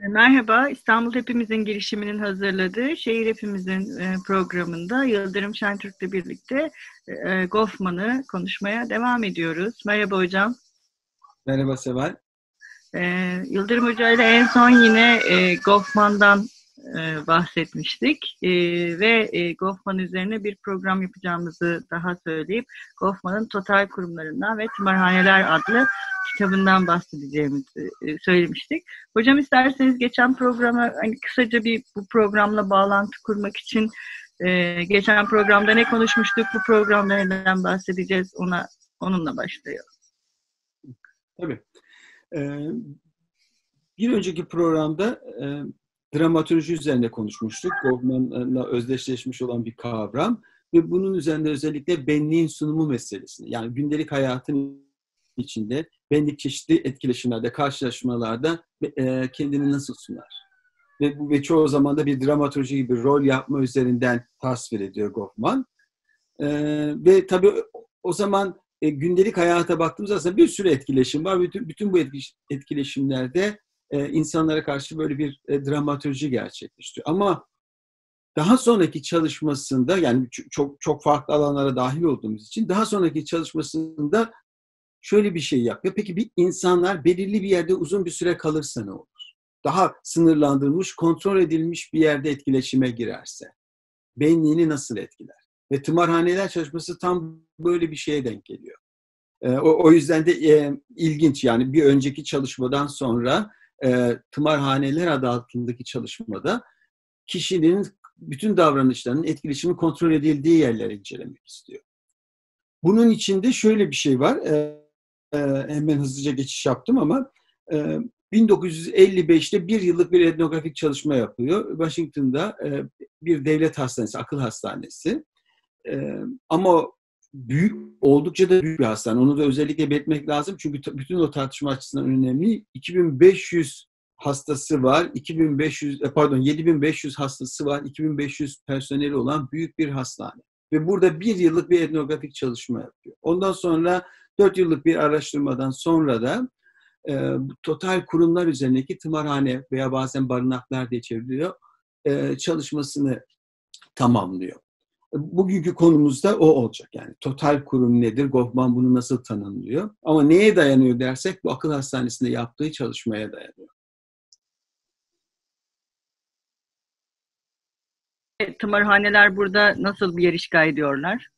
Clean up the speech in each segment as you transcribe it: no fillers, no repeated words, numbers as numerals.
Merhaba, İstanbul Hepimizin girişiminin hazırladığı Şehir Hepimizin programında Yıldırım Şentürk'le birlikte Goffman'ı konuşmaya devam ediyoruz. Merhaba hocam. Merhaba Seval. Yıldırım hocayla en son yine Goffman'dan bahsetmiştik ve Goffman üzerine bir program yapacağımızı daha söyleyip Goffman'ın Total Kurumlarından ve Tımarhaneler adlı kitabından bahsedeceğimizi söylemiştik. Hocam isterseniz geçen programa hani kısaca bir bu programla bağlantı kurmak için geçen programda ne konuşmuştuk, bu programda neden bahsedeceğiz onunla başlıyor. Tabii. Bir önceki programda dramatürji üzerine konuşmuştuk. Goffman'la özdeşleşmiş olan bir kavram ve bunun üzerinde özellikle benliğin sunumu meselesini, yani gündelik hayatın içinde benlik çeşitli etkileşimlerde, karşılaşmalarda kendini nasıl sunar? Ve çoğu zaman da bir dramatürji gibi rol yapma üzerinden tasvir ediyor Goffman. Ve tabii o zaman gündelik hayata baktığımızda aslında bir sürü etkileşim var. Bütün bu etkileşimlerde insanlara karşı böyle bir dramatürji gerçekleştiriyor. Ama daha sonraki çalışmasında, yani çok çok farklı alanlara dahil olduğumuz için daha sonraki çalışmasında şöyle bir şey yapıyor. Peki bir insanlar belirli bir yerde uzun bir süre kalırsa ne olur? Daha sınırlandırılmış, kontrol edilmiş bir yerde etkileşime girerse benliğini nasıl etkiler? Ve tımarhaneler çalışması tam böyle bir şeye denk geliyor. O yüzden de ilginç, yani bir önceki çalışmadan sonra Tımarhaneler adı altındaki çalışmada kişinin bütün davranışlarının etkileşimi kontrol edildiği yerleri incelemek istiyor. Bunun içinde şöyle bir şey var. Hemen hızlıca geçiş yaptım ama 1955'te bir yıllık bir etnografik çalışma yapıyor. Washington'da bir devlet hastanesi, akıl hastanesi. Ama oldukça da büyük bir hastane. Onu da özellikle belirtmek lazım. Çünkü bütün o tartışma açısından önemli. 2500 hastası var. 7500 hastası var. 2500 personeli olan büyük bir hastane. Ve burada bir yıllık bir etnografik çalışma yapıyor. Ondan sonra 4 yıllık bir araştırmadan sonra da total kurumlar üzerindeki tımarhane veya bazen barınaklar diye çevriliyor çalışmasını tamamlıyor. Bugünkü konumuzda o olacak. Yani total kurum nedir? Goffman bunu nasıl tanımlıyor? Ama neye dayanıyor dersek bu akıl hastanesinde yaptığı çalışmaya dayanıyor. Tımarhaneler burada nasıl bir yer işgal ediyorlar?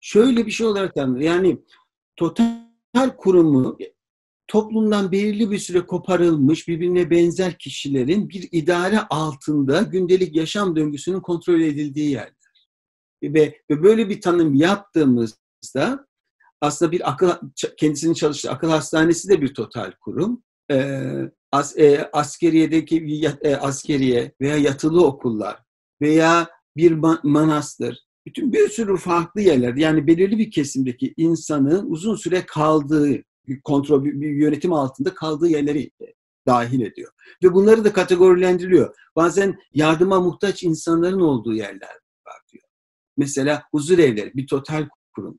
Şöyle bir şey olarak tanımlıyor. Yani total kurumu toplumdan belirli bir süre koparılmış birbirine benzer kişilerin bir idare altında gündelik yaşam döngüsünün kontrol edildiği yer. Ve böyle bir tanım yaptığımızda aslında bir akıl, kendisinin çalıştığı akıl hastanesi de bir total kurum. Askeriye veya yatılı okullar veya bir manastır. Bütün bir sürü farklı yerlerde, yani belirli bir kesimdeki insanın uzun süre kaldığı, bir yönetim altında kaldığı yerleri dahil ediyor. Ve bunları da kategorilendiriyor. Bazen yardıma muhtaç insanların olduğu yerler var diyor. Mesela huzur evleri bir total kurum.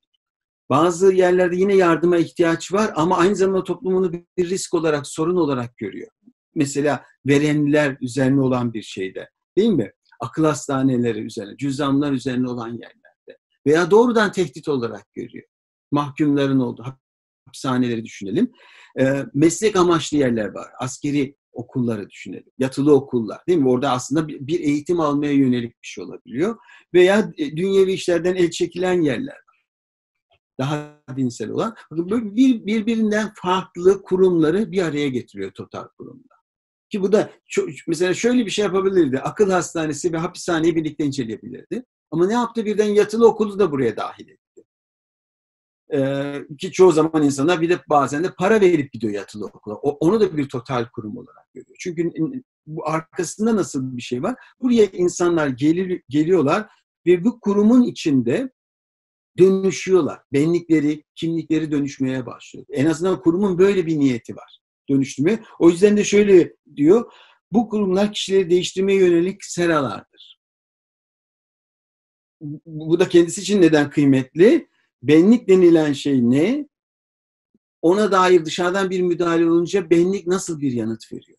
Bazı yerlerde yine yardıma ihtiyaç var ama aynı zamanda toplumunu bir risk olarak, sorun olarak görüyor. Mesela verenler üzerine olan bir şeyde, değil mi? Akıl hastaneleri üzerine, cüzdanlar üzerine olan yerlerde veya doğrudan tehdit olarak görüyor. Mahkumların olduğu hapishaneleri düşünelim. Meslek amaçlı yerler var. Askeri okulları düşünelim. Yatılı okullar, değil mi? Orada aslında bir eğitim almaya yönelik bir şey olabiliyor. Veya dünyevi işlerden el çekilen yerler var. Daha dinsel olan. Birbirinden farklı kurumları bir araya getiriyor total kurumlar. Ki bu da mesela şöyle bir şey yapabilirdi. Akıl hastanesi ve hapishaneyi birlikte inceleyebilirdi. Ama ne yaptı? Birden yatılı okulu da buraya dahil etti. Ki çoğu zaman insanlar bir de bazen de para verip gidiyor yatılı okula. Onu da bir total kurum olarak görüyor. Çünkü bu arkasında nasıl bir şey var? Buraya insanlar geliyorlar ve bu kurumun içinde dönüşüyorlar. Benlikleri, kimlikleri dönüşmeye başlıyor. En azından kurumun böyle bir niyeti var. Dönüştürme. O yüzden de şöyle diyor, bu kurumlar kişileri değiştirmeye yönelik seralardır. Bu da kendisi için neden kıymetli? Benlik denilen şey ne? Ona dair dışarıdan bir müdahale olunca benlik nasıl bir yanıt veriyor?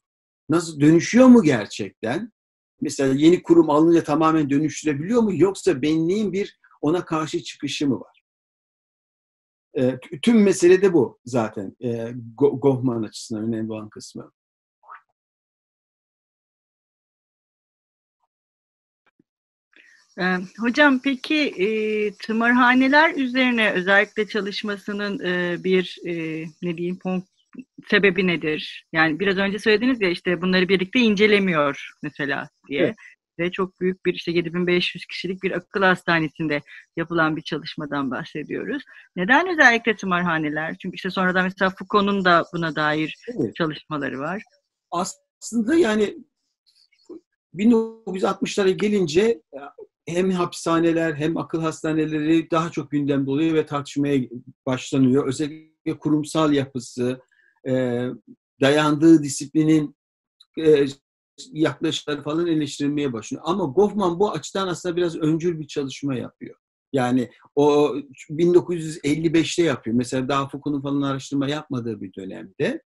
nasıl dönüşüyor mu gerçekten? Mesela yeni kurum alınca tamamen dönüştürebiliyor mu? Yoksa benliğin bir ona karşı çıkışı mı var? Tüm mesele de bu zaten. Goffman açısından önemli olan kısmı. Hocam peki tımarhaneler üzerine özellikle çalışmasının bir ne diyeyim sebebi nedir? Yani biraz önce söylediniz ya işte bunları birlikte incelemiyor mesela diye. Evet. Ve çok büyük bir işte 7500 kişilik bir akıl hastanesinde yapılan bir çalışmadan bahsediyoruz. Neden özellikle tımarhaneler? Çünkü işte sonradan mesela Foucault'un da buna dair evet. çalışmaları var. Aslında yani 1960'lara gelince hem hapishaneler hem akıl hastaneleri daha çok gündemde oluyor ve tartışmaya başlanıyor. Özellikle kurumsal yapısı, dayandığı disiplinin yaklaşımları falan eleştirilmeye başlıyor. Ama Goffman bu açıdan aslında biraz öncül bir çalışma yapıyor. Yani o 1955'te yapıyor. Mesela daha Foucault'un falan araştırma yapmadığı bir dönemde.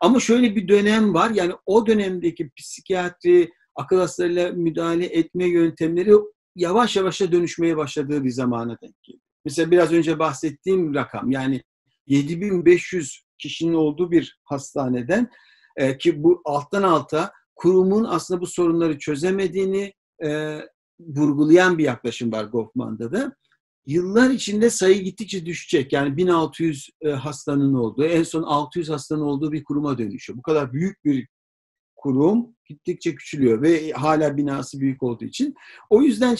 Ama şöyle bir dönem var. Yani o dönemdeki psikiyatri, akıl hastalarıyla müdahale etme yöntemleri yavaş yavaş da dönüşmeye başladığı bir zamana denk geliyor. Mesela biraz önce bahsettiğim rakam yani 7500 kişinin olduğu bir hastaneden ki bu alttan alta kurumun aslında bu sorunları çözemediğini vurgulayan bir yaklaşım var Goffman'da da. Yıllar içinde sayı gittikçe düşecek. Yani 1600 hastanın olduğu, en son 600 hastanın olduğu bir kuruma dönüşüyor. Bu kadar büyük bir kurum gittikçe küçülüyor ve hala binası büyük olduğu için. O yüzden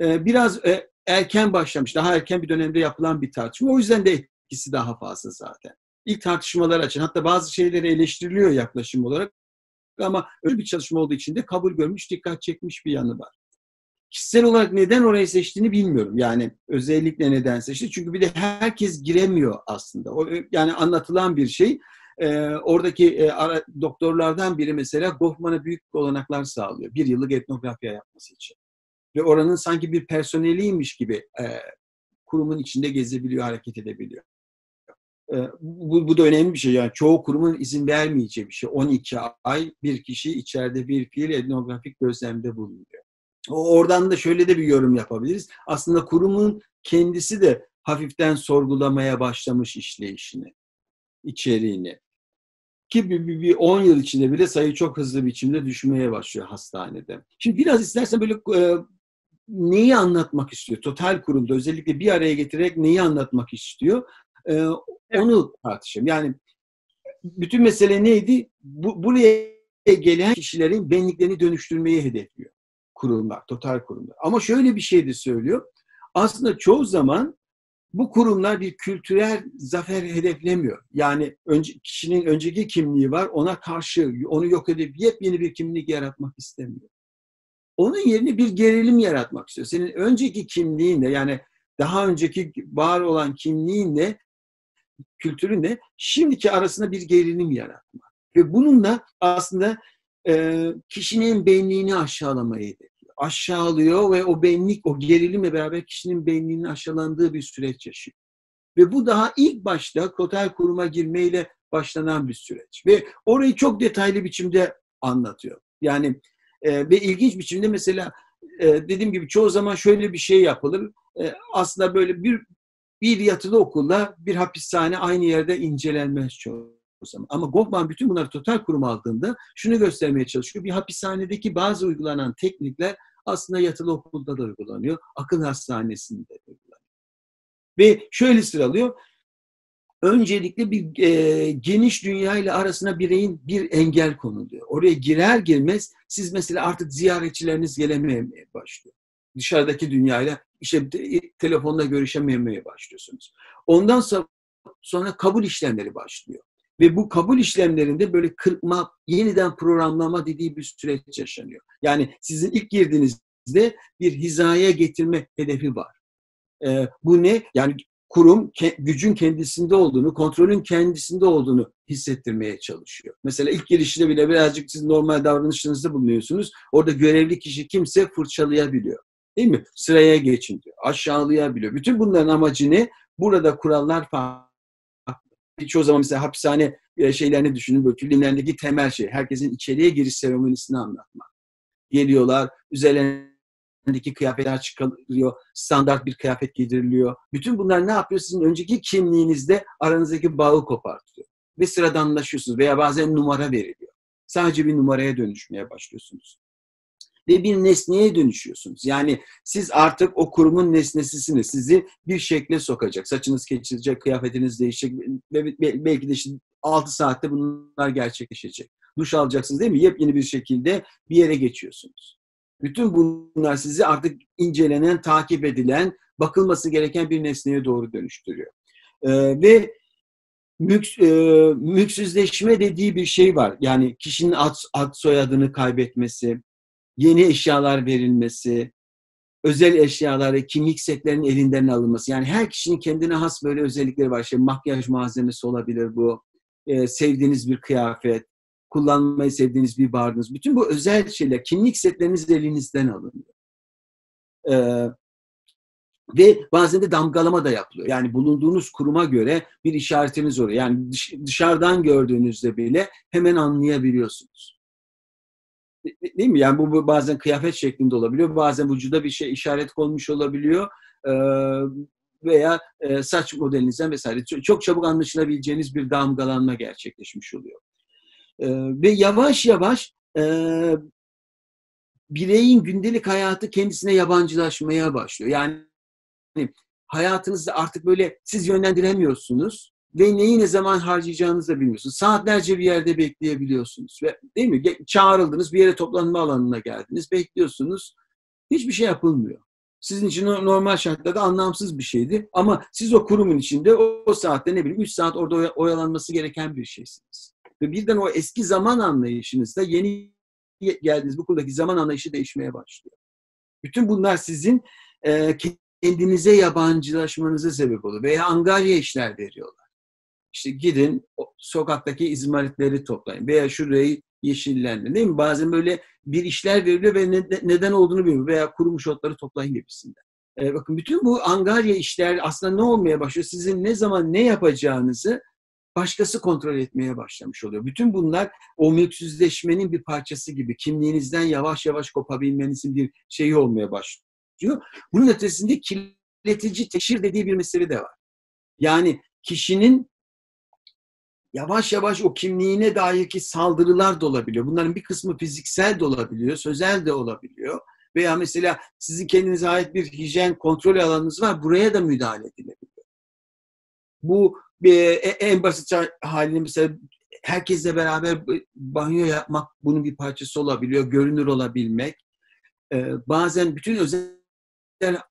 biraz erken başlamış. Daha erken bir dönemde yapılan bir tartışma. O yüzden de etkisi daha fazla zaten. İlk tartışmalar açın. Hatta bazı şeyleri eleştiriliyor yaklaşım olarak. Ama öyle bir çalışma olduğu için de kabul görmüş, dikkat çekmiş bir yanı var. Kişisel olarak neden orayı seçtiğini bilmiyorum. Yani özellikle neden seçti? Çünkü bir de herkes giremiyor aslında. Yani anlatılan bir şey. Oradaki doktorlardan biri mesela Goffman'a büyük olanaklar sağlıyor. Bir yıllık etnografya yapması için. Ve oranın sanki bir personeliymiş gibi kurumun içinde gezebiliyor, hareket edebiliyor. Bu da önemli bir şey. Yani çoğu kurumun izin vermeyeceği bir şey. 12 ay bir kişi içeride bir fiil etnografik gözlemde bulunuyor. Oradan da şöyle de bir yorum yapabiliriz. Aslında kurumun kendisi de hafiften sorgulamaya başlamış işleyişini, içeriğini. Ki bir 10 yıl içinde bile sayı çok hızlı biçimde düşmeye başlıyor hastanede. Şimdi biraz istersen böyle neyi anlatmak istiyor? Total kurumda özellikle bir araya getirerek neyi anlatmak istiyor? Onu tartışalım. Yani bütün mesele neydi? Buraya gelen kişilerin benliklerini dönüştürmeyi hedefliyor. Kurumlar, total kurumlar. Ama şöyle bir şey de söylüyor. Aslında çoğu zaman bu kurumlar bir kültürel zafer hedeflemiyor. Yani kişinin önceki kimliği var, ona karşı, onu yok edip yepyeni bir kimlik yaratmak istemiyor. Onun yerine bir gerilim yaratmak istiyor. Senin önceki kimliğinle, yani daha önceki var olan kimliğinle, kültürünle şimdiki arasında bir gerilim yaratmak. Ve bununla aslında kişinin benliğini aşağılamayı hedefliyor. Aşağılıyor ve o benlik, o gerilimle beraber kişinin benliğinin aşağılandığı bir süreç yaşıyor. Ve bu daha ilk başta total kuruma girmeyle başlanan bir süreç. Ve orayı çok detaylı biçimde anlatıyor. Yani ve ilginç biçimde mesela dediğim gibi çoğu zaman şöyle bir şey yapılır. Aslında böyle bir yatılı okulla bir hapishane aynı yerde incelenmez çoğu. Ama Goffman bütün bunları total kurum aldığında şunu göstermeye çalışıyor. Bir hapishanedeki bazı uygulanan teknikler aslında yatılı okulda da uygulanıyor. Akıl hastanesinde de uygulanıyor. Ve şöyle sıralıyor. Öncelikle bir geniş dünyayla arasına bireyin bir engel konuluyor. Oraya girer girmez siz mesela artık ziyaretçileriniz gelememeye başlıyor. Dışarıdaki dünyayla işte telefonla görüşememeye başlıyorsunuz. Ondan sonra kabul işlemleri başlıyor. Ve bu kabul işlemlerinde böyle kırpma, yeniden programlama dediği bir süreç yaşanıyor. Yani sizin ilk girdiğinizde bir hizaya getirme hedefi var. Bu ne? Yani kurum gücün kendisinde olduğunu, kontrolün kendisinde olduğunu hissettirmeye çalışıyor. Mesela ilk girişte bile birazcık siz normal davranışlarınızda bulunuyorsunuz. Orada görevli kişi kimse fırçalayabiliyor. Değil mi? Sıraya geçin diyor. Aşağılayabiliyor. Bütün bunların amacı ne? Burada kurallar farklı. Çoğu zaman mesela hapishane şeylerini düşünün, böyle filmlerindeki temel şey, herkesin içeriye giriş seremonisini anlatmak. Geliyorlar, üzerlerindeki kıyafetler çıkarılıyor, standart bir kıyafet giydiriliyor. Bütün bunlar ne yapıyor? Sizin önceki kimliğinizde aranızdaki bağı kopartıyor. Ve sıradanlaşıyorsunuz veya bazen numara veriliyor. Sadece bir numaraya dönüşmeye başlıyorsunuz. Ve bir nesneye dönüşüyorsunuz. Yani siz artık o kurumun nesnesisiniz. Sizi bir şekle sokacak. Saçınız kesilecek, kıyafetiniz değişecek. Belki de işte 6 saatte bunlar gerçekleşecek. Duş alacaksınız değil mi? Yepyeni bir şekilde bir yere geçiyorsunuz. Bütün bunlar sizi artık incelenen, takip edilen, bakılması gereken bir nesneye doğru dönüştürüyor. Ve mülksüzleşme dediği bir şey var. Yani kişinin ad soyadını kaybetmesi, yeni eşyalar verilmesi, özel eşyaları, kimlik setlerinin elinden alınması. Yani her kişinin kendine has böyle özellikleri var. İşte makyaj malzemesi olabilir bu. Sevdiğiniz bir kıyafet, kullanmayı sevdiğiniz bir bardağınız. Bütün bu özel şeyler, kimlik setleriniz elinizden alınıyor. Ve bazen de damgalama da yapılıyor. Yani bulunduğunuz kuruma göre bir işaretiniz oluyor. Yani dışarıdan gördüğünüzde bile hemen anlayabiliyorsunuz. Değil mi? Yani bu bazen kıyafet şeklinde olabiliyor. Bazen vücuda bir şey işaret konmuş olabiliyor. Veya saç modelinizden vesaire. Çok çabuk anlaşılabileceğiniz bir damgalanma gerçekleşmiş oluyor. Ve yavaş yavaş bireyin gündelik hayatı kendisine yabancılaşmaya başlıyor. Yani hayatınızda artık böyle siz yönlendiremiyorsunuz. Ve neyi ne zaman harcayacağınızı da bilmiyorsunuz. Saatlerce bir yerde bekleyebiliyorsunuz. Ve, değil mi? Çağrıldınız, bir yere toplanma alanına geldiniz, bekliyorsunuz. Hiçbir şey yapılmıyor. Sizin için normal şartlarda anlamsız bir şeydi. Ama siz o kurumun içinde o saatte ne bileyim 3 saat orada oyalanması gereken bir şeysiniz. Ve birden o eski zaman anlayışınızda yeni geldiğiniz bu kurumdaki zaman anlayışı değişmeye başlıyor. Bütün bunlar sizin kendinize yabancılaşmanıza sebep oluyor. Veya angarya işler veriyorlar. İşte gidin sokaktaki izmaritleri toplayın veya şurayı yeşillendirin, değil mi? Bazen böyle bir işler veriliyor ve neden olduğunu bilmiyor veya kurumuş otları toplayın gibisinden. Bakın bütün bu angarya işler aslında ne olmaya başlıyor? Sizin ne zaman ne yapacağınızı başkası kontrol etmeye başlamış oluyor. Bütün bunlar o mülksüzleşmenin bir parçası gibi kimliğinizden yavaş yavaş kopabilmenizin bir şeyi olmaya başlıyor. Bunun ötesinde kirletici teşhir dediği bir mesele de var. Yani kişinin yavaş yavaş o kimliğine dair ki saldırılar da olabiliyor. Bunların bir kısmı fiziksel de olabiliyor, sözel de olabiliyor. Veya mesela sizin kendinize ait bir hijyen kontrol alanınız var. Buraya da müdahale edilebiliyor. Bu en basit halini mesela herkesle beraber banyo yapmak bunun bir parçası olabiliyor. Görünür olabilmek. Bazen bütün özel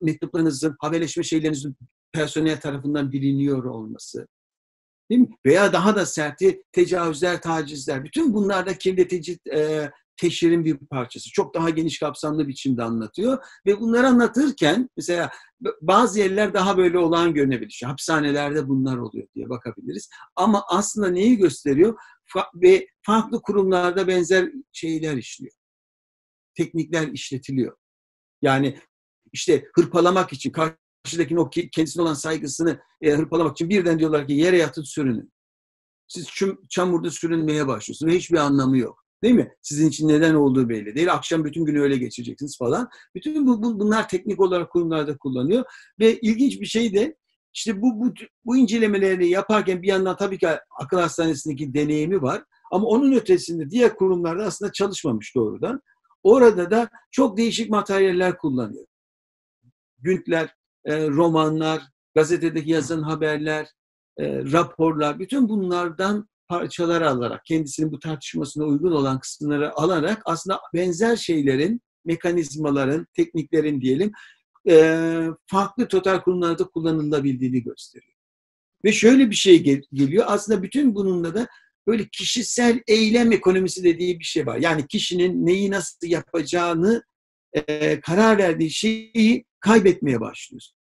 mektuplarınızın, haberleşme şeylerinizin personel tarafından biliniyor olması. Değil mi? Veya daha da serti tecavüzler, tacizler. Bütün bunlar da kirletici teşhirin bir parçası. Çok daha geniş kapsamlı biçimde anlatıyor. Ve bunları anlatırken mesela bazı yerler daha böyle olağan görünebilir. Hapishanelerde bunlar oluyor diye bakabiliriz. Ama aslında neyi gösteriyor? Ve farklı kurumlarda benzer şeyler işliyor. Teknikler işletiliyor. Yani işte hırpalamak için karşıdakinin o kendisine olan saygısını hırpalamak için birden diyorlar ki yere yatın sürünün. Siz çamurda sürünmeye başlıyorsunuz ve hiçbir anlamı yok. Değil mi? Sizin için neden olduğu belli değil. Akşam bütün günü öyle geçireceksiniz falan. Bütün bunlar teknik olarak kurumlarda kullanıyor. Ve ilginç bir şey de işte bu incelemelerini yaparken bir yandan tabii ki akıl hastanesindeki deneyimi var. Ama onun ötesinde diğer kurumlarda aslında çalışmamış doğrudan. Orada da çok değişik materyaller kullanıyor. Güntler, romanlar, gazetedeki yazılan haberler, raporlar, bütün bunlardan parçalar alarak, kendisinin bu tartışmasına uygun olan kısımları alarak aslında benzer şeylerin, mekanizmaların, tekniklerin diyelim farklı total kurumlarda kullanılabildiğini gösteriyor. Ve şöyle bir şey geliyor. Aslında bütün bununla da böyle kişisel eylem ekonomisi dediği bir şey var. Yani kişinin neyi nasıl yapacağını karar verdiği şeyi kaybetmeye başlıyorsunuz.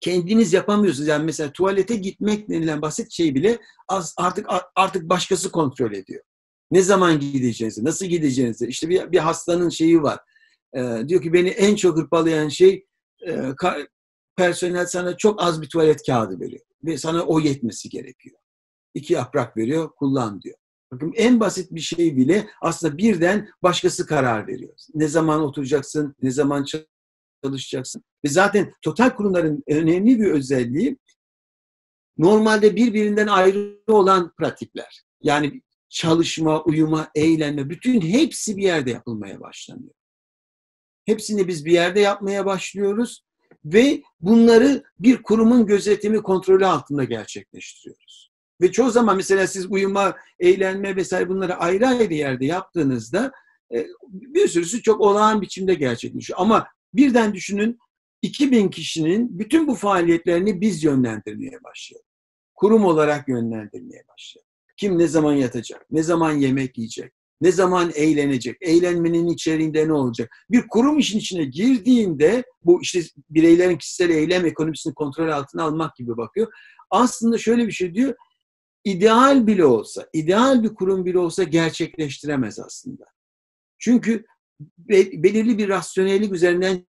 Kendiniz yapamıyorsunuz. Yani mesela tuvalete gitmek denilen basit şey bile artık başkası kontrol ediyor. Ne zaman gideceğinizi, nasıl gideceğinizi. İşte bir hastanın şeyi var. Diyor ki beni en çok hırpalayan şey personel sana çok az bir tuvalet kağıdı veriyor. ve sana o yetmesi gerekiyor. 2 yaprak veriyor, kullan diyor. Bakın en basit bir şey bile aslında birden başkası karar veriyor. Ne zaman oturacaksın, ne zaman çalışacaksın. Ve zaten total kurumların önemli bir özelliği normalde birbirinden ayrı olan pratikler. Yani çalışma, uyuma, eğlenme, bütün hepsi bir yerde yapılmaya başlanıyor. Hepsini biz bir yerde yapmaya başlıyoruz ve bunları bir kurumun gözetimi, kontrolü altında gerçekleştiriyoruz. Ve çoğu zaman mesela siz uyuma, eğlenme vesaire bunları ayrı ayrı yerde yaptığınızda bir sürüsü çok olağan biçimde gerçekleşiyor. Ama birden düşünün 2000 kişinin bütün bu faaliyetlerini biz yönlendirmeye başlayalım. Kurum olarak yönlendirmeye başlayalım. Kim ne zaman yatacak, ne zaman yemek yiyecek, ne zaman eğlenecek, eğlenmenin içeriğinde ne olacak? Bir kurum işin içine girdiğinde bu işte bireylerin kişisel eylem ekonomisini kontrol altına almak gibi bakıyor. Aslında şöyle bir şey diyor, ideal bile olsa, ideal bir kurum bile olsa gerçekleştiremez aslında. Çünkü belirli bir rasyonellik üzerinden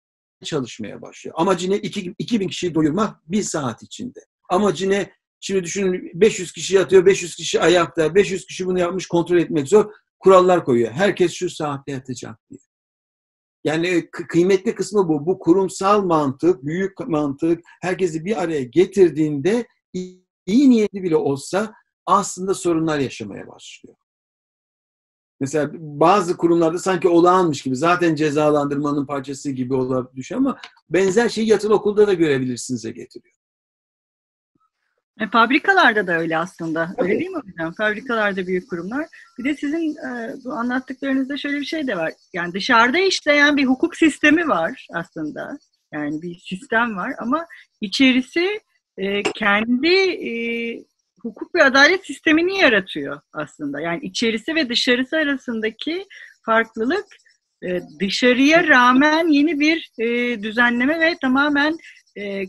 çalışmaya başlıyor. Amacı ne? 2000 kişiyi doyurmak bir saat içinde. Amacı ne? Şimdi düşünün 500 kişi yatıyor, 500 kişi ayakta, 500 kişi bunu yapmış, kontrol etmek zor. Kurallar koyuyor. Herkes şu saatte yatacak diye. Yani kıymetli kısmı bu. Bu kurumsal mantık, büyük mantık, herkesi bir araya getirdiğinde iyi niyetli bile olsa aslında sorunlar yaşamaya başlıyor. Mesela bazı kurumlarda sanki olağanmış gibi, zaten cezalandırmanın parçası gibi olarak düşüyor ama benzer şeyi yatılı okulda da görebilirsinize getiriyor. Fabrikalarda da öyle aslında. Öyle değil mi hocam? Fabrikalarda büyük kurumlar. Bir de sizin bu anlattıklarınızda şöyle bir şey de var. Yani dışarıda işleyen bir hukuk sistemi var aslında. Yani bir sistem var ama içerisi kendi hukuk ve adalet sistemini yaratıyor aslında. Yani içerisi ve dışarısı arasındaki farklılık dışarıya rağmen yeni bir düzenleme ve tamamen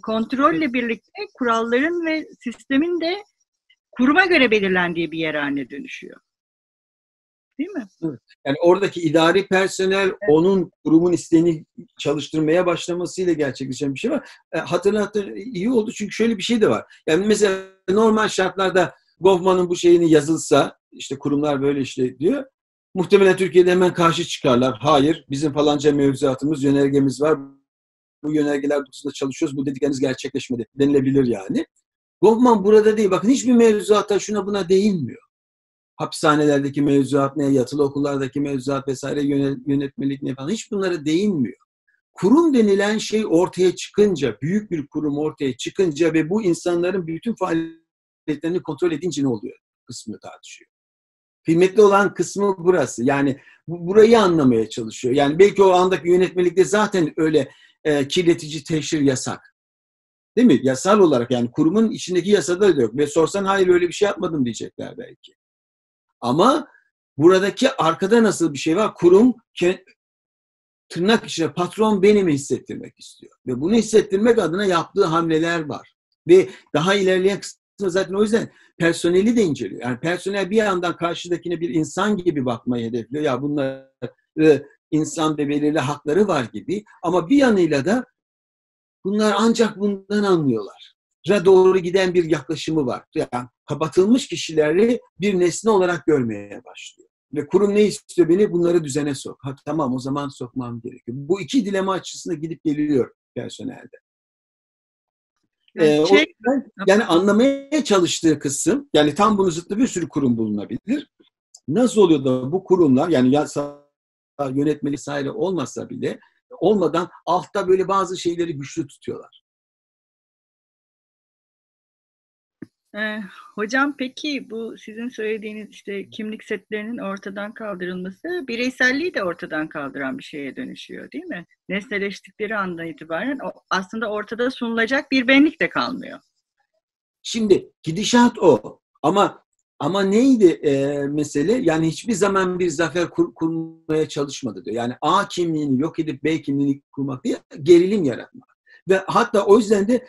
kontrolle birlikte kuralların ve sistemin de kuruma göre belirlendiği bir yer haline dönüşüyor. Değil mi? Evet. Yani oradaki idari personel onun kurumun isteğini çalıştırmaya başlamasıyla gerçekleşen bir şey var. Hatırlattı, iyi oldu çünkü şöyle bir şey de var. Yani mesela normal şartlarda Goffman'ın bu şeyini yazılsa, işte kurumlar böyle işte diyor, muhtemelen Türkiye'de hemen karşı çıkarlar. Hayır, bizim falanca mevzuatımız, yönergemiz var. Bu yönergeler doğrultusunda çalışıyoruz, bu dediklerimiz gerçekleşmedi denilebilir yani. Goffman burada değil, bakın hiçbir mevzuatta şuna buna değinmiyor. Hapishanelerdeki mevzuat ne, yatılı okullardaki mevzuat vesaire, yönetmelik ne falan, hiç bunlara değinmiyor. Kurum denilen şey ortaya çıkınca, büyük bir kurum ortaya çıkınca ve bu insanların bütün faaliyetlerini kontrol edince ne oluyor kısmını tartışıyor. Kıymetli olan kısmı burası. Yani burayı anlamaya çalışıyor. Yani belki o andaki yönetmelikte zaten öyle kirletici teşhir yasak. Değil mi? Yasal olarak yani kurumun içindeki yasada da yok. Ve sorsan hayır öyle bir şey yapmadım diyecekler belki. Ama buradaki arkada nasıl bir şey var? Kurum tırnak içine patron benimi hissettirmek istiyor. Ve bunu hissettirmek adına yaptığı hamleler var. Ve daha ilerleyen kısmı zaten o yüzden personeli de inceliyor. Yani personel bir yandan karşıdakine bir insan gibi bakmayı hedefliyor. Ya bunlar insan ve belirli hakları var gibi. Ama bir yanıyla da bunlar ancak bundan anlıyorlar. Doğru giden bir yaklaşımı var. Yani kapatılmış kişileri bir nesne olarak görmeye başlıyor. Ve kurum ne istiyor beni? Bunları düzene sok. Ha, tamam o zaman sokmam gerekiyor. Bu iki dilema açısında gidip geliyor personelde. Yani anlamaya çalıştığı kısım, yani tam bunun zıttı bir sürü kurum bulunabilir. Nasıl oluyor da bu kurumlar, yani yönetmeli sahile olmasa bile olmadan altta böyle bazı şeyleri güçlü tutuyorlar. Hocam peki bu sizin söylediğiniz işte kimlik setlerinin ortadan kaldırılması bireyselliği de ortadan kaldıran bir şeye dönüşüyor değil mi? Nesneleştikleri andan itibaren aslında ortada sunulacak bir benlik de kalmıyor. Şimdi gidişat o ama neydi mesele? Yani hiçbir zaman bir zafer kurmaya çalışmadı diyor. Yani A kimliğini yok edip B kimliğini kurmak diye gerilim yaratmak. Ve hatta o yüzden de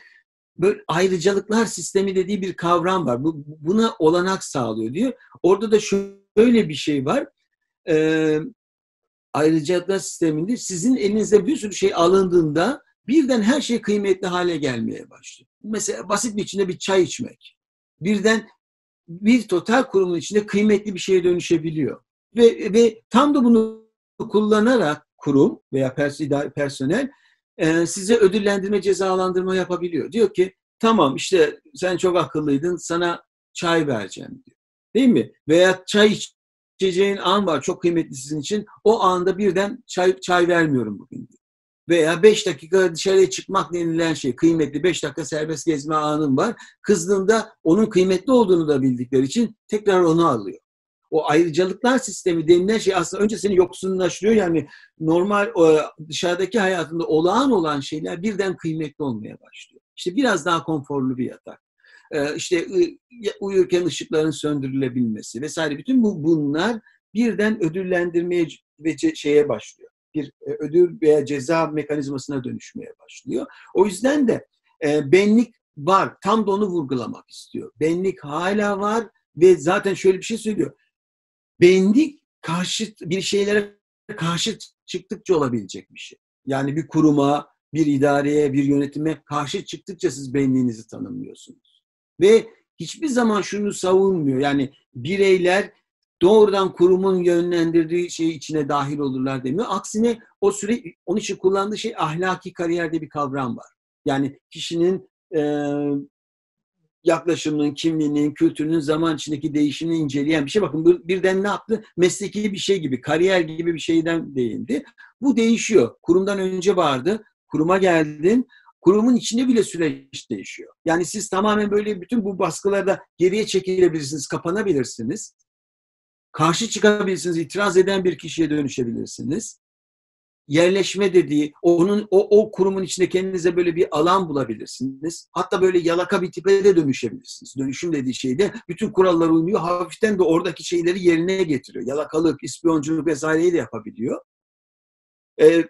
böyle ayrıcalıklar sistemi dediği bir kavram var. Buna olanak sağlıyor diyor. Orada da şöyle bir şey var. Ayrıcalıklar sisteminde sizin elinize bir sürü şey alındığında Birden her şey kıymetli hale gelmeye başlıyor. Mesela basit bir içinde bir çay içmek. Birden bir total kurumun içinde kıymetli bir şeye dönüşebiliyor. Ve tam da bunu kullanarak kurum veya personel size ödüllendirme, cezalandırma yapabiliyor. Diyor ki tamam işte sen çok akıllıydın, sana çay vereceğim diyor. Değil mi? Veya çay içeceğin an var çok kıymetli sizin için. O anda birden çay vermiyorum bugün diyor. Veya 5 dakika dışarıya çıkmak denilen şey kıymetli. 5 dakika serbest gezme anım var. Kızdığında onun kıymetli olduğunu da bildikleri için tekrar onu alıyor. O ayrıcalıklar sistemi denilen şey aslında önce seni yoksunlaştırıyor. Yani normal dışarıdaki hayatında olağan olan şeyler birden kıymetli olmaya başlıyor. İşte biraz daha konforlu bir yatak. İşte uyurken ışıkların söndürülebilmesi vesaire. Bütün bunlar birden ödüllendirmeye ve şeye başlıyor. Bir ödül veya ceza mekanizmasına dönüşmeye başlıyor. O yüzden de benlik var. Tam da onu vurgulamak istiyor. Benlik hala var ve zaten şöyle bir şey söylüyor. Benlik karşıt, bir şeylere karşı çıktıkça olabilecek bir şey. Yani bir kuruma, bir idareye, bir yönetime karşı çıktıkça siz benliğinizi tanımlıyorsunuz. Ve hiçbir zaman şunu savunmuyor. Yani bireyler doğrudan kurumun yönlendirdiği şeyi içine dahil olurlar demiyor. Aksine o süre, onun için kullandığı şey ahlaki kariyerde bir kavram var. Yani kişinin yaklaşımının, kimliğinin, kültürünün zaman içindeki değişimini inceleyen bir şey. Bakın birden ne yaptı? Mesleki bir şey gibi, kariyer gibi bir şeyden değindi. Bu değişiyor. Kurumdan önce vardı. Kuruma geldin. Kurumun içinde bile süreç değişiyor. Yani siz tamamen böyle bütün bu baskılarda geriye çekilebilirsiniz, kapanabilirsiniz. Karşı çıkabilirsiniz, itiraz eden bir kişiye dönüşebilirsiniz. Yerleşme dediği, onun o kurumun içinde kendinize böyle bir alan bulabilirsiniz. Hatta böyle yalaka bir tipe de dönüşebilirsiniz. Dönüşüm dediği şeyde bütün kurallara uymuyor. Hafiften de oradaki şeyleri yerine getiriyor. Yalakalık, ispiyonculuk vesaireyi de yapabiliyor.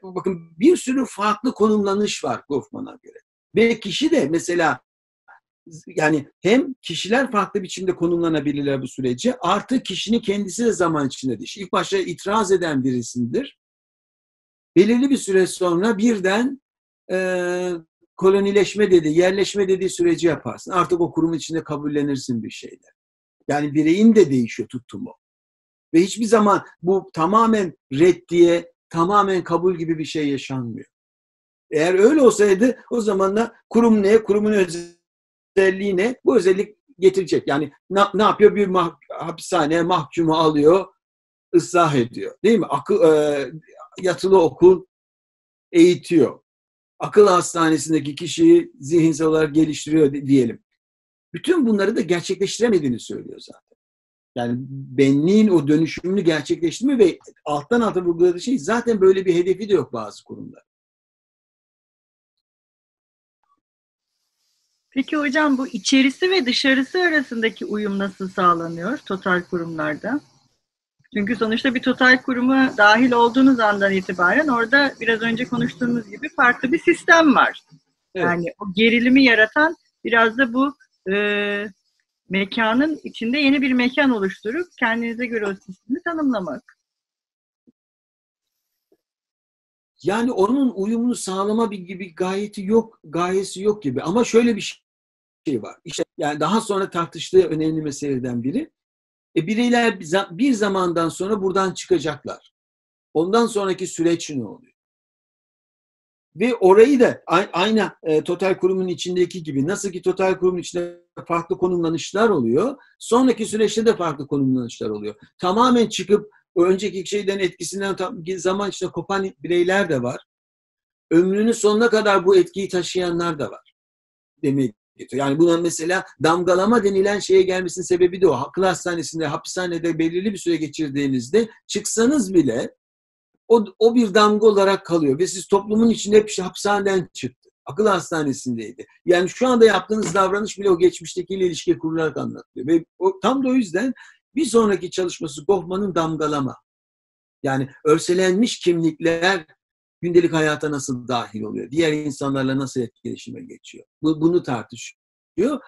Bakın bir sürü farklı konumlanış var Goffman'a göre. Ve kişi de mesela yani hem kişiler farklı biçimde konumlanabilirler bu sürece, artı kişinin kendisi de zaman içindedir. İlk başta itiraz eden birisindir. Belirli bir süre sonra birden kolonileşme dediği, yerleşme dediği süreci yaparsın. Artık o kurumun içinde kabullenirsin bir şeyler. Yani bireyin de değişiyor tutumu. Ve hiçbir zaman bu tamamen reddiye, tamamen kabul gibi bir şey yaşanmıyor. Eğer öyle olsaydı o zaman da kurum ne, kurumun özelliği ne? Bu özellik getirecek. Yani ne yapıyor? Bir hapishane mahkumu alıyor, ıslah ediyor. Değil mi? Yatılı okul eğitiyor. Akıl hastanesindeki kişiyi zihinsel olarak geliştiriyor diyelim. Bütün bunları da gerçekleştiremediğini söylüyor zaten. Yani benliğin o dönüşümünü gerçekleştirme ve alttan alta vurguladığı şey zaten böyle bir hedefi de yok bazı kurumlar. Peki hocam bu içerisi ve dışarısı arasındaki uyum nasıl sağlanıyor total kurumlarda? Çünkü sonuçta bir total kuruma dahil olduğunuz andan itibaren orada biraz önce konuştuğumuz gibi farklı bir sistem var. Evet. Yani o gerilimi yaratan biraz da bu mekanın içinde yeni bir mekan oluşturup kendinize göre o sistemi tanımlamak. Yani onun uyumunu sağlama gibi gayesi yok gibi. Ama şöyle bir şey var. İşte yani daha sonra tartıştığı önemli meseleden biri. Bireyler bir zamandan sonra buradan çıkacaklar. Ondan sonraki süreç ne oluyor? Ve orayı da aynı total kurumun içindeki gibi, nasıl ki total kurumun içinde farklı konumlanışlar oluyor, sonraki süreçte de farklı konumlanışlar oluyor. Tamamen çıkıp o önceki şeyden etkisinden zaman içinde kopan bireyler de var. Ömrünün sonuna kadar bu etkiyi taşıyanlar da var demek. Yani buna mesela damgalama denilen şeye gelmesinin sebebi de o. Akıl hastanesinde, hapishanede belirli bir süre geçirdiğinizde çıksanız bile o bir damga olarak kalıyor. Ve siz toplumun içinde hep işte hapishaneden çıktı. Akıl hastanesindeydi. Yani şu anda yaptığınız davranış bile o geçmiştekiyle ilişki kurularak anlatılıyor. Ve tam da o yüzden bir sonraki çalışması Goffman'ın damgalama. Yani örselenmiş kimlikler gündelik hayata nasıl dahil oluyor? Diğer insanlarla nasıl etkileşime geçiyor? Bunu tartışıyor.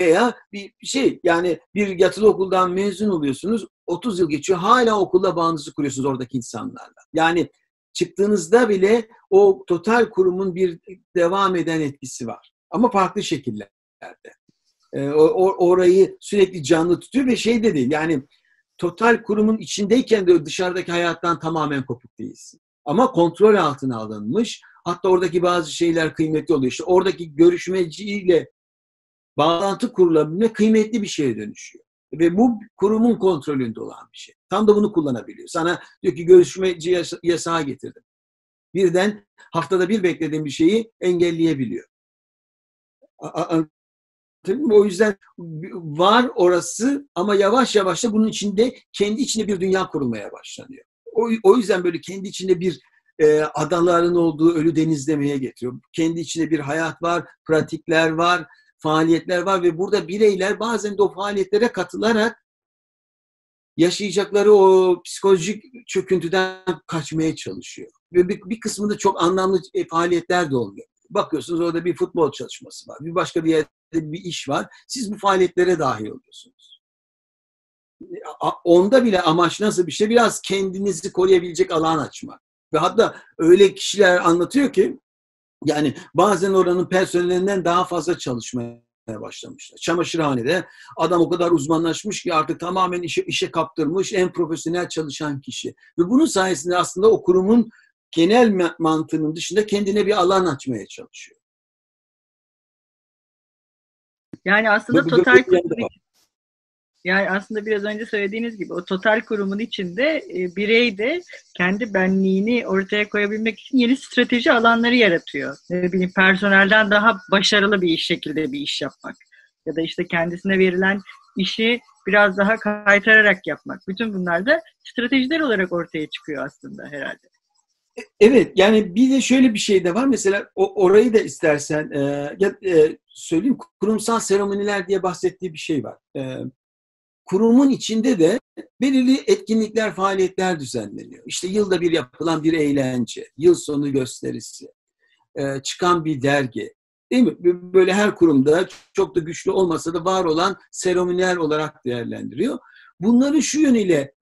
Veya bir şey, yani bir yatılı okuldan mezun oluyorsunuz, 30 yıl geçiyor, hala okulla bağınızı kuruyorsunuz oradaki insanlarla. Yani çıktığınızda bile o total kurumun bir devam eden etkisi var. Ama farklı şekillerde. Orayı sürekli canlı tutuyor ve şey de değil. Yani total kurumun içindeyken de dışarıdaki hayattan tamamen kopuk değilsin. Ama kontrol altına alınmış. Hatta oradaki bazı şeyler kıymetli oluyor. İşte oradaki görüşmeciyle bağlantı kurulabilme kıymetli bir şeye dönüşüyor. Ve bu kurumun kontrolünde olan bir şey. Tam da bunu kullanabiliyor. Sana diyor ki görüşmeci yasağı getirdim. Birden haftada bir beklediğim bir şeyi engelleyebiliyor. O yüzden var orası ama yavaş yavaş da bunun içinde kendi içinde bir dünya kurulmaya başlanıyor. O yüzden böyle kendi içinde bir adaların olduğu ölü deniz demeye getiriyor. Kendi içinde bir hayat var, pratikler var, faaliyetler var ve burada bireyler bazen de o faaliyetlere katılarak yaşayacakları o psikolojik çöküntüden kaçmaya çalışıyor. Ve bir kısmında çok anlamlı faaliyetler de oluyor. Bakıyorsunuz orada bir futbol çalışması var, bir başka bir yerde bir iş var. Siz bu faaliyetlere dahil oluyorsunuz. Onda bile amaç nasıl bir şey? Biraz kendinizi koruyabilecek alan açmak. Ve hatta öyle kişiler anlatıyor ki yani bazen oranın personelinden daha fazla çalışmaya başlamışlar. Çamaşırhanede adam o kadar uzmanlaşmış ki artık tamamen işe kaptırmış en profesyonel çalışan kişi. Ve bunun sayesinde aslında o kurumun genel mantığının dışında kendine bir alan açmaya çalışıyor. Yani aslında total kurumun, yani aslında biraz önce söylediğiniz gibi o total kurumun içinde birey de kendi benliğini ortaya koyabilmek için yeni strateji alanları yaratıyor. Ne bileyim, personelden daha başarılı bir şekilde bir iş yapmak ya da işte kendisine verilen işi biraz daha kaytararak yapmak. Bütün bunlar da stratejiler olarak ortaya çıkıyor aslında herhalde. Evet, yani bir de şöyle bir şey de var. Mesela orayı da istersen söyleyeyim, kurumsal seremoniler diye bahsettiği bir şey var. Kurumun içinde de belirli etkinlikler, faaliyetler düzenleniyor. İşte yılda bir yapılan bir eğlence, yıl sonu gösterisi, çıkan bir dergi. Değil mi? Böyle her kurumda çok da güçlü olmasa da var olan seremoniler olarak değerlendiriyor. Bunları şu yönüyle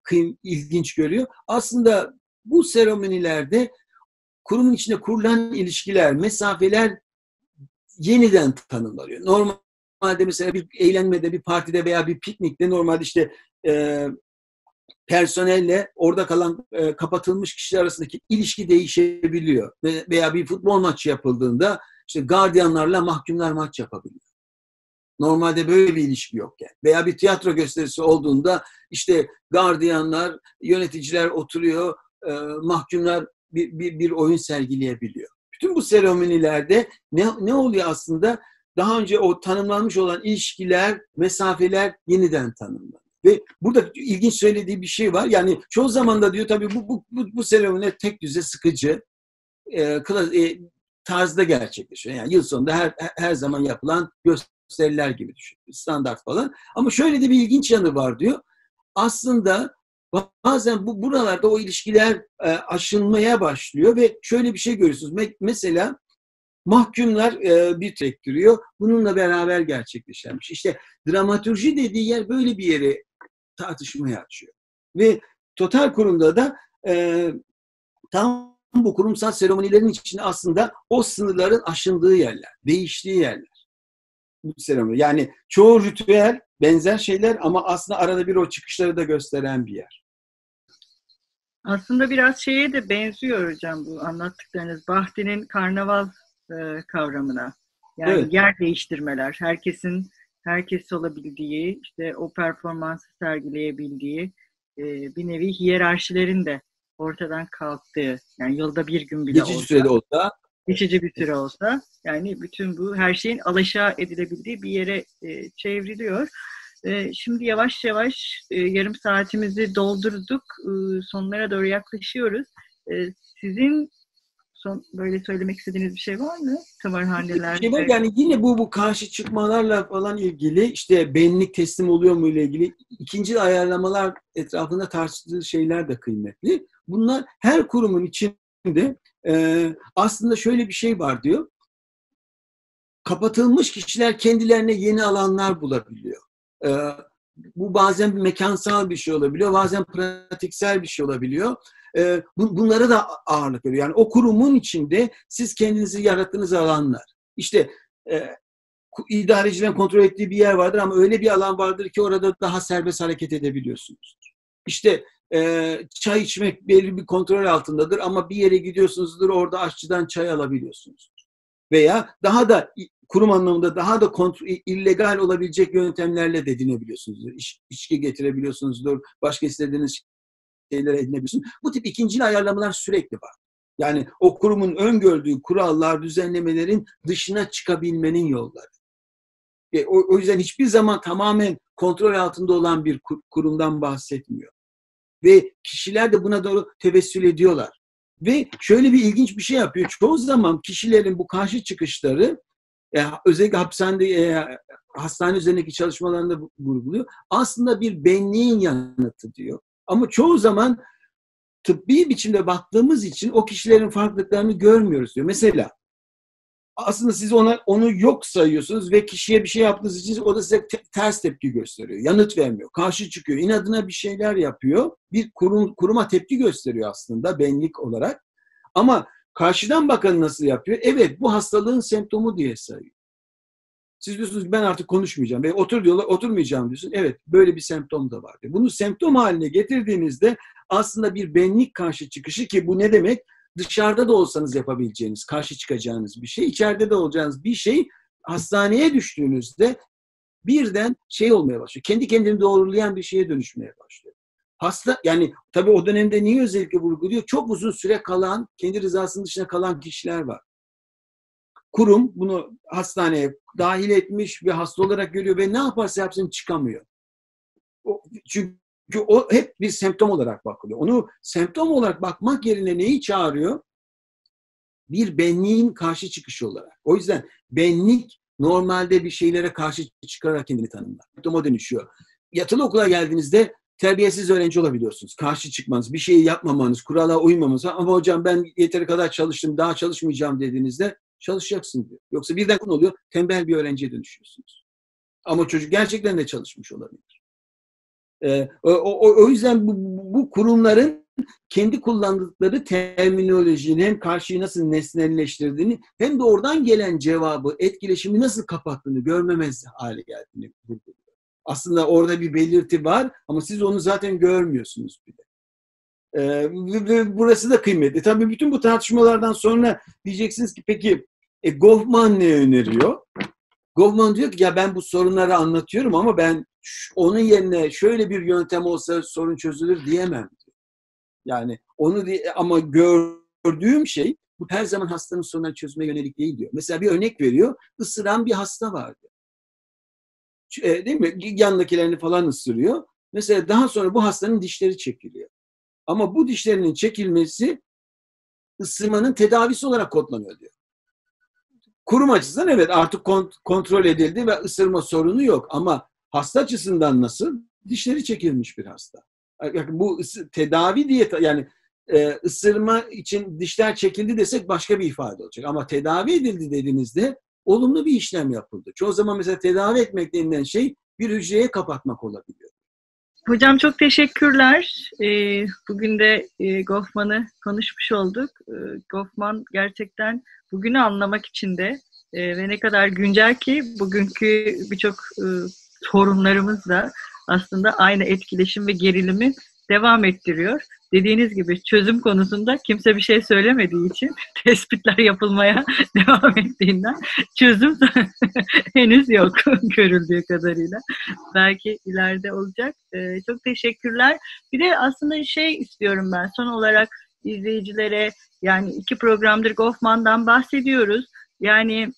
ilginç görüyor. Aslında bu seremonilerde kurumun içinde kurulan ilişkiler, mesafeler yeniden tanımlanıyor. Normalde mesela bir eğlenmede, bir partide veya bir piknikte normalde işte personelle orada kalan kapatılmış kişiler arasındaki ilişki değişebiliyor. Veya bir futbol maçı yapıldığında işte gardiyanlarla mahkumlar maç yapabiliyor. Normalde böyle bir ilişki yok yani. Veya bir tiyatro gösterisi olduğunda işte gardiyanlar, yöneticiler oturuyor, mahkumlar bir oyun sergileyebiliyor. Bütün bu seremonilerde ne oluyor aslında? Daha önce o tanımlanmış olan ilişkiler, mesafeler yeniden tanımlanıyor. Ve burada ilginç söylediği bir şey var. Yani çoğu zaman da diyor tabii bu seremoniler tek düze sıkıcı tarzda gerçekleşiyor. Yani yıl sonunda her zaman yapılan gösteriler gibi düşünüyor. Standart falan. Ama şöyle de bir ilginç yanı var diyor. Aslında bazen buralarda o ilişkiler aşılmaya başlıyor ve şöyle bir şey görüyorsunuz. Mesela mahkumlar bir tek duruyor. Bununla beraber gerçekleşenmiş. İşte dramatürji dediği yer böyle bir yeri tartışmaya açıyor. Ve total kurumda da tam bu kurumsal seremonilerin içinde aslında o sınırların aşındığı yerler, değiştiği yerler. Bu seremoni. Yani çoğu ritüel benzer şeyler ama aslında arada bir o çıkışları da gösteren bir yer. Aslında biraz şeye de benziyor hocam bu anlattıklarınız. Bahti'nin karnaval kavramına. Yani evet. Yer değiştirmeler. Herkes olabildiği, işte o performansı sergileyebildiği, bir nevi hiyerarşilerin de ortadan kalktığı. Yani yılda bir gün bile geçici olsa. Geçici bir süre olsa. Yani bütün bu her şeyin alaşağı edilebildiği bir yere çevriliyor. Şimdi yavaş yavaş yarım saatimizi doldurduk. Sonlara doğru yaklaşıyoruz. Sizin böyle söylemek istediğiniz bir şey var mı? Tımarhanelerde. Şey var, yani yine bu karşı çıkmalarla falan ilgili işte benlik teslim oluyor mu ile ilgili ikinci ayarlamalar etrafında tartıştığı şeyler de kıymetli. Bunlar her kurumun içinde aslında şöyle bir şey var diyor. Kapatılmış kişiler kendilerine yeni alanlar bulabiliyor. Bu bazen mekansal bir şey olabiliyor, bazen pratiksel bir şey olabiliyor. bunlara da ağırlık veriyor. Yani o kurumun içinde siz kendinizi yarattığınız alanlar. İşte idarecilerin kontrol ettiği bir yer vardır ama öyle bir alan vardır ki orada daha serbest hareket edebiliyorsunuz. İşte çay içmek belli bir kontrol altındadır ama bir yere gidiyorsunuzdur, orada aşçıdan çay alabiliyorsunuz. Veya daha da kurum anlamında daha da illegal olabilecek yöntemlerle de edinebiliyorsunuzdur. İçki getirebiliyorsunuzdur, başka istediğiniz şeylere edinebiliyorsunuz. Bu tip ikinci ayarlamalar sürekli var. Yani o kurumun öngördüğü kurallar, düzenlemelerin dışına çıkabilmenin yolları. O yüzden hiçbir zaman tamamen kontrol altında olan bir kurumdan bahsetmiyor. Ve kişiler de buna doğru tevessül ediyorlar. Ve şöyle bir ilginç bir şey yapıyor. Çoğu zaman kişilerin bu karşı çıkışları, özellikle hastane üzerindeki çalışmalarında vurguluyor. Aslında bir benliğin yanıtı diyor. Ama çoğu zaman tıbbi biçimde baktığımız için o kişilerin farklılıklarını görmüyoruz diyor. Mesela aslında siz onu yok sayıyorsunuz ve kişiye bir şey yaptığınız için o da size ters tepki gösteriyor. Yanıt vermiyor. Karşı çıkıyor. İnadına bir şeyler yapıyor. Bir kuruma tepki gösteriyor aslında benlik olarak. Ama karşıdan bakan nasıl yapıyor? Evet, bu hastalığın semptomu diye sayıyor. Siz diyorsunuz ben artık konuşmayacağım. Ve otur diyorlar, oturmayacağım diyorsun. Evet, böyle bir semptom da var diyor. Bunu semptom haline getirdiğinizde aslında bir benlik karşı çıkışı, ki bu ne demek? Dışarıda da olsanız yapabileceğiniz, karşı çıkacağınız bir şey, içeride de olacağınız bir şey, hastaneye düştüğünüzde birden şey olmaya başlıyor. Kendi kendini doğrulayan bir şeye dönüşmeye başlıyor. Yani tabii o dönemde niye özellikle vurguluyor? Çok uzun süre kalan, kendi rızasının dışına kalan kişiler var. Kurum bunu hastaneye dahil etmiş ve hasta olarak görüyor ve ne yaparsa yapsın çıkamıyor. Çünkü o hep bir semptom olarak bakılıyor. Onu semptom olarak bakmak yerine neyi çağırıyor? Bir benliğin karşı çıkışı olarak. O yüzden benlik normalde bir şeylere karşı çıkarak kendini tanımlar. Semptoma dönüşüyor. Yatılı okula geldiğinizde terbiyesiz öğrenci olabiliyorsunuz. Karşı çıkmanız, bir şeyi yapmamanız, kurala uymamanız. Ama hocam ben yeteri kadar çalıştım, daha çalışmayacağım dediğinizde çalışacaksın diyor. Yoksa birden ne oluyor? Tembel bir öğrenciye dönüşüyorsunuz. Ama çocuk gerçekten de çalışmış olabilir. O yüzden bu kurumların kendi kullandıkları terminolojinin hem karşıyı nasıl nesnelleştirdiğini hem de oradan gelen cevabı, etkileşimi nasıl kapattığını, görmemez hale geldiğini vurguluyor. Aslında orada bir belirti var ama siz onu zaten görmüyorsunuz bile. Burası da kıymetli. Tabii bütün bu tartışmalardan sonra diyeceksiniz ki peki Goffman ne öneriyor? Goffman diyor ki ya ben bu sorunları anlatıyorum ama ben onun yerine şöyle bir yöntem olsa sorun çözülür diyemem. Yani onu ama gördüğüm şey bu her zaman hastanın sorunları çözmeye yönelik değil diyor. Mesela bir örnek veriyor. Isıran bir hasta vardı. Değil mi? Yandakilerini falan ısırıyor. Mesela daha sonra bu hastanın dişleri çekiliyor. Ama bu dişlerinin çekilmesi ısırmanın tedavisi olarak kodlanıyor diyor. Kurum açısından evet artık kontrol edildi ve ısırma sorunu yok. Ama hasta açısından nasıl? Dişleri çekilmiş bir hasta. Yani bu tedavi diye yani ısırma için dişler çekildi desek başka bir ifade olacak. Ama tedavi edildi dediğinizde olumlu bir işlem yapıldı. Çoğu zaman mesela tedavi etmek denilen şey bir hücreye kapatmak olabiliyor. Hocam çok teşekkürler. Bugün de Goffman'ı konuşmuş olduk. Goffman gerçekten bugünü anlamak için de ve ne kadar güncel ki bugünkü birçok sorunlarımızla aslında aynı etkileşim ve gerilimi devam ettiriyor. Dediğiniz gibi çözüm konusunda kimse bir şey söylemediği için tespitler yapılmaya devam ettiğinden çözüm henüz yok görüldüğü kadarıyla. Belki ileride olacak. Çok teşekkürler. Bir de aslında şey istiyorum ben son olarak izleyicilere, yani 2 programdır Goffman'dan bahsediyoruz. Yani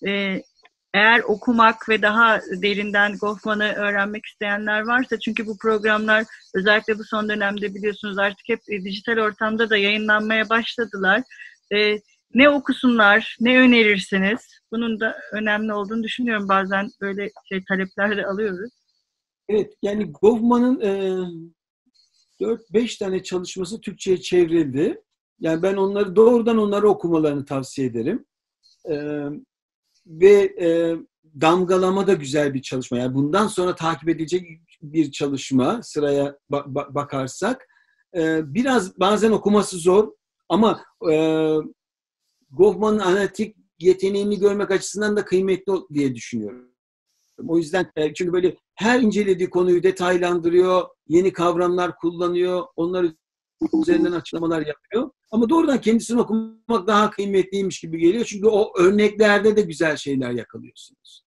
eğer okumak ve daha derinden Goffman'ı öğrenmek isteyenler varsa, çünkü bu programlar özellikle bu son dönemde biliyorsunuz artık hep dijital ortamda da yayınlanmaya başladılar. Ne okusunlar, ne önerirsiniz? Bunun da önemli olduğunu düşünüyorum. Bazen böyle talepler de alıyoruz. Evet, yani Goffman'ın 4-5 tane çalışması Türkçe'ye çevrildi. Yani ben onları doğrudan okumalarını tavsiye ederim. Ve damgalama da güzel bir çalışma. Yani bundan sonra takip edilecek bir çalışma sıraya bakarsak. biraz bazen okuması zor ama Goffman'ın analitik yeteneğini görmek açısından da kıymetli diye düşünüyorum. O yüzden çünkü böyle her incelediği konuyu detaylandırıyor, yeni kavramlar kullanıyor, onları üzerinden açıklamalar yapıyor. Ama doğrudan kendisini okumak daha kıymetliymiş gibi geliyor. Çünkü o örneklerde de güzel şeyler yakalıyorsunuz.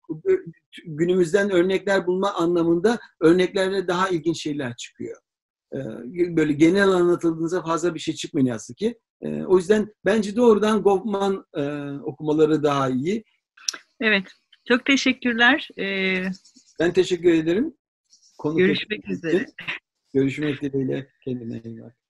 Günümüzden örnekler bulma anlamında örneklerde daha ilginç şeyler çıkıyor. Böyle genel anlatıldığınızda fazla bir şey çıkmıyor yazık ki. O yüzden bence doğrudan Goffman okumaları daha iyi. Evet. Çok teşekkürler. Ben teşekkür ederim. Görüşmek üzere. Görüşmek dileğiyle. Kendine iyi bak.